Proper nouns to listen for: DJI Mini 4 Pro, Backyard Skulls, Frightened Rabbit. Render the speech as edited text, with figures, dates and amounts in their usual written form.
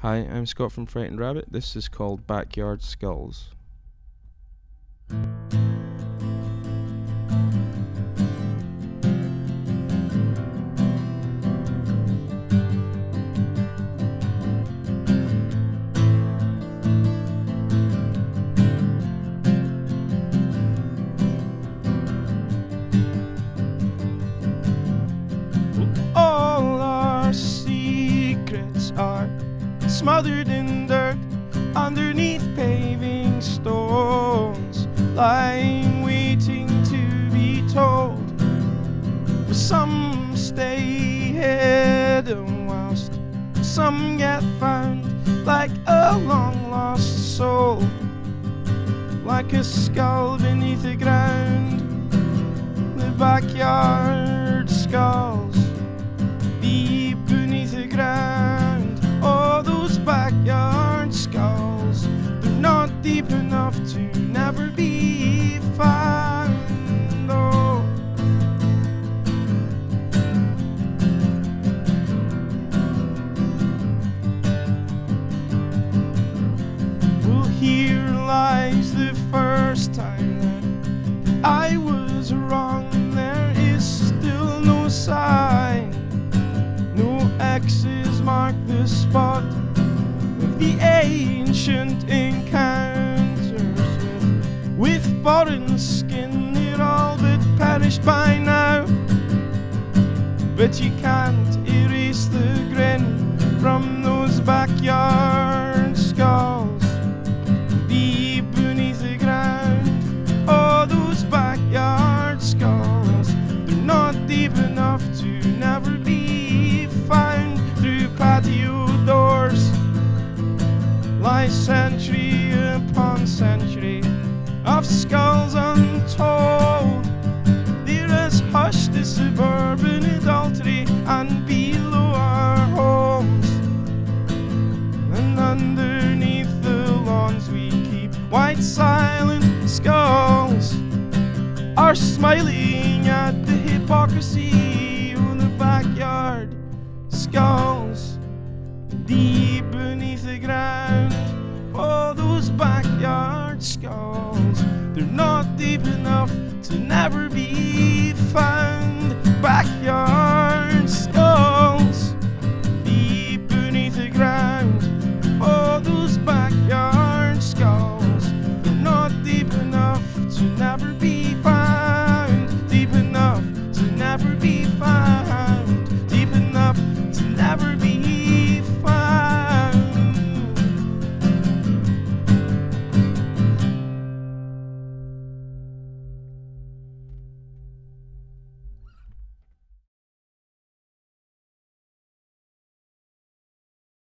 Hi, I'm Scott from Frightened Rabbit. This is called Backyard Skulls. All our secrets are smothered in dirt, underneath paving stones, lying waiting to be told. Well, some stay hidden whilst some get found, like a long lost soul, like a skull beneath the ground. The backyard skulls, deep beneath the ground. Backyard skulls, they're not deep enough to never be found. Oh. Well, here lies the first time that I was wrong. There is still no sign, no X's mark the spot. The ancient encounters with foreign skin, it all but perished by now. But you can't erase the grin from those backyard skulls, deep beneath the ground. Oh, those backyard skulls, they're not deep enough to never be found. Through patio doors lies century upon century of skulls untold. There is hushed the suburban adultery, and below our homes and underneath the lawns we keep white silent skulls are smiling at the hypocrisy on the backyard skulls, deep beneath the ground. Oh, those backyard skulls, they're not deep enough to never be found. Backyard